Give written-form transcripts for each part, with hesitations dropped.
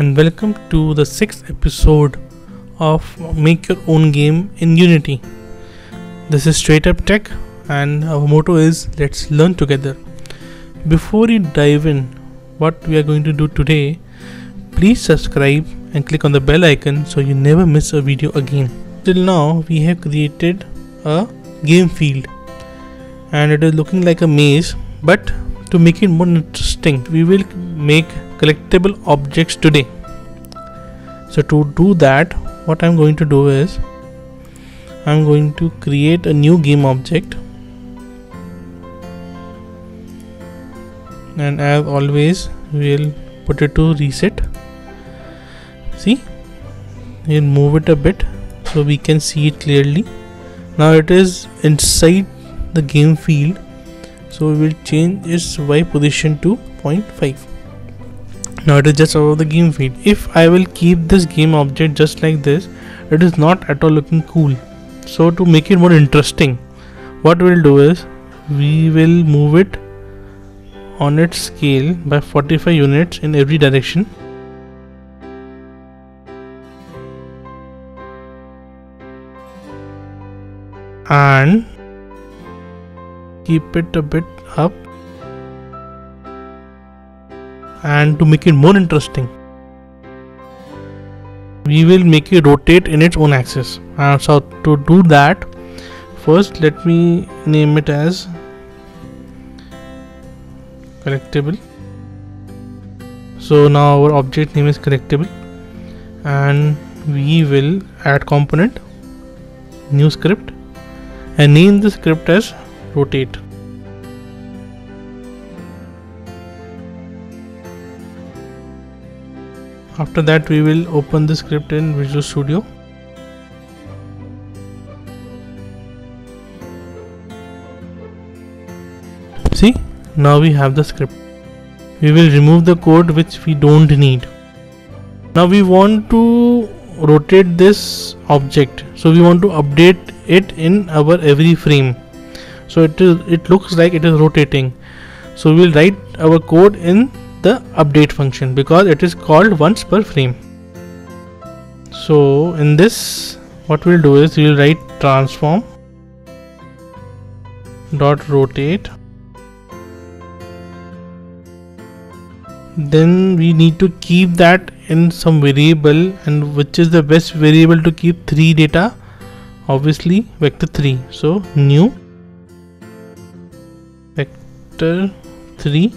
and welcome to the 6th episode of Make Your Own Game in Unity. This is Straight Up Tech and our motto is let's learn together. Before you dive in what we are going to do today, please subscribe and click on the bell icon so you never miss a video again. Till now we have created a game field and it is looking like a maze, but to make it more interesting we will make collectible objects today. So to do that, what I'm going to do is I'm going to create a new game object, and as always we'll put it to reset. See, we'll move it a bit so we can see it clearly. Now it is inside the game field, so we will change its Y position to 0.5. Now it is just above the game field. If I will keep this game object just like this, it is not at all looking cool. So to make it more interesting, what we will do is we will move it on its scale by 45 units in every direction. And keep it a bit up. And to make it more interesting, we will make it rotate in its own axis. So to do that, first let me name it as collectible. So now our object name is collectible, and we will add component, new script, and name the script as rotate. After that we will open the script in Visual Studio. See, now we have the script. We will remove the code which we don't need. Now we want to rotate this object, so we want to update it in our every frame. So it looks like it is rotating. So we will write our code in the update function because it is called once per frame. So in this, what we'll do is we'll write transform dot rotate. Then we need to keep that in some variable, and which is the best variable to keep 3 data? Obviously vector 3. So new vector 3,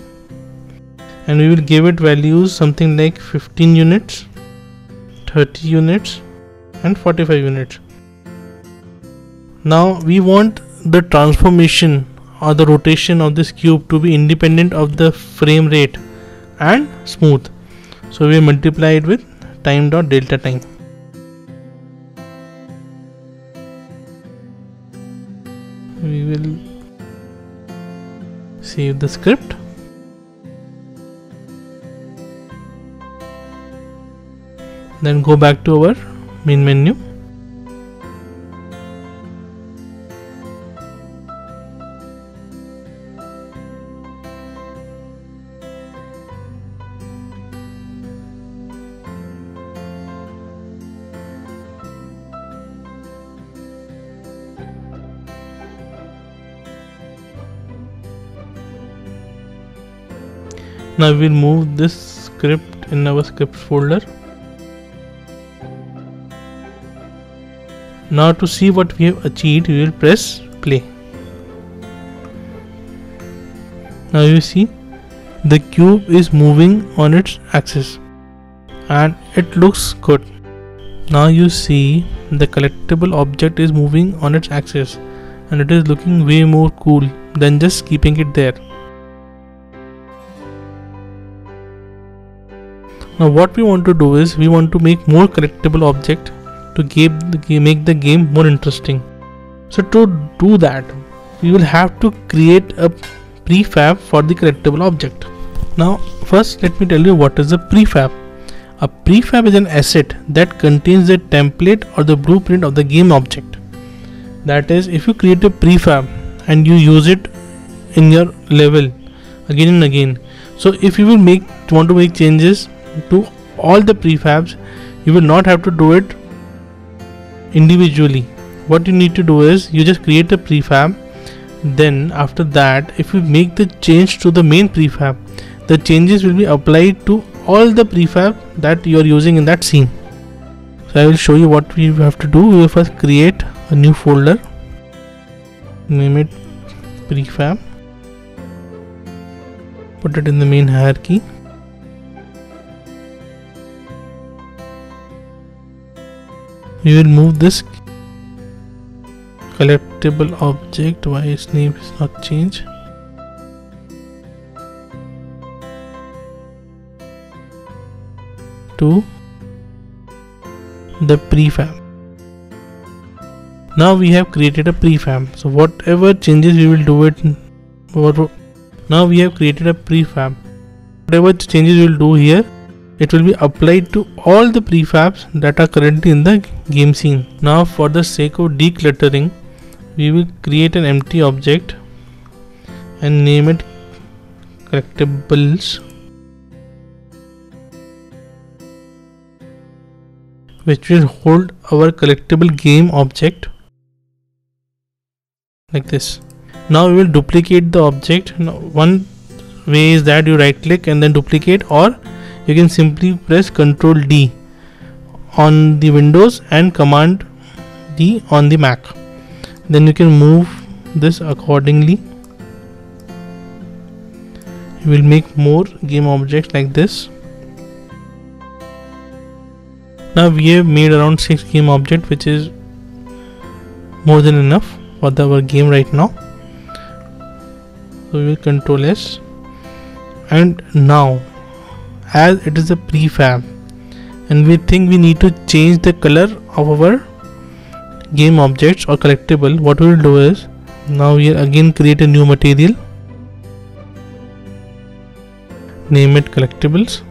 and we will give it values something like 15 units, 30 units and 45 units. Now we want the transformation or the rotation of this cube to be independent of the frame rate and smooth. So we multiply it with time dot delta time. We will save the script. Then go back to our main menu. Now we'll move this script in our script folder. Now to see what we have achieved, we will press play. Now you see the cube is moving on its axis and it looks good. Now you see the collectible object is moving on its axis and it is looking way more cool than just keeping it there. Now what we want to do is we want to make more collectible object to make the game more interesting. So to do that, we will have to create a prefab for the collectible object. Now first let me tell you what is a prefab. A prefab is an asset that contains the template or the blueprint of the game object. That is, if you create a prefab and you use it in your level again and again, so if you want to make changes to all the prefabs, you will not have to do it individually. What you need to do is you just create a prefab. Then after that, if you make the change to the main prefab, the changes will be applied to all the prefab that you are using in that scene. So I will show you what we have to do. We will first create a new folder, name it prefab, put it in the main hierarchy. We will move this collectible object, why its name is not changed. To the prefab. Now we have created a prefab. So whatever changes we will do it. Now we have created a prefab. Whatever changes we will do here, it will be applied to all the prefabs that are currently in the game scene. Now for the sake of decluttering, we will create an empty object and name it collectibles. Which will hold our collectible game object like this. Now we will duplicate the object. Now one way is that you right click and then duplicate, or you can simply press Ctrl D on the Windows and Command D on the Mac. Then you can move this accordingly. You will make more game objects like this. Now we have made around 6 game objects, which is more than enough for our game right now. So we will Ctrl S, and now as it is a prefab and we think we need to change the color of our game objects or collectible, what we will do is, now we will again create a new material, name it collectibles,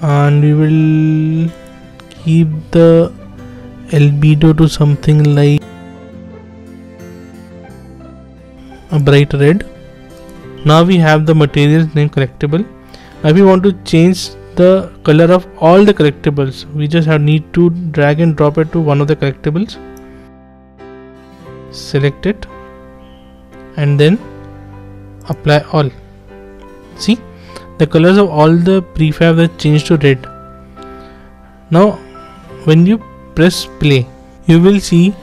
and we will keep the albedo to something like a bright red. Now we have the materials named collectible. Now we want to change the color of all the collectibles. We just need to drag and drop it to one of the collectibles, select it, and then apply all. See, the colors of all the prefab are changed to red. Now when you press play, you will see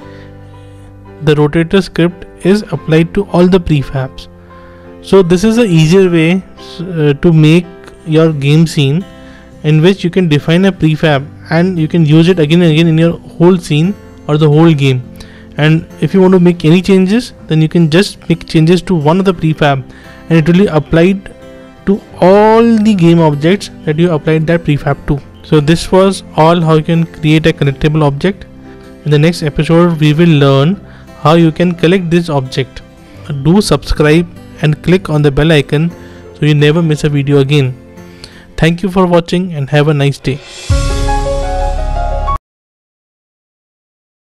the rotator script is applied to all the prefabs. So this is an easier way to make your game scene, in which you can define a prefab and you can use it again and again in your whole scene or the whole game. And if you want to make any changes, then you can just make changes to one of the prefab and it will be applied to all the game objects that you applied that prefab to. So this was all how you can create a collectible object. In the next episode, we will learn how you can collect this object. Do subscribe and click on the bell icon so you never miss a video again. Thank you for watching and have a nice day.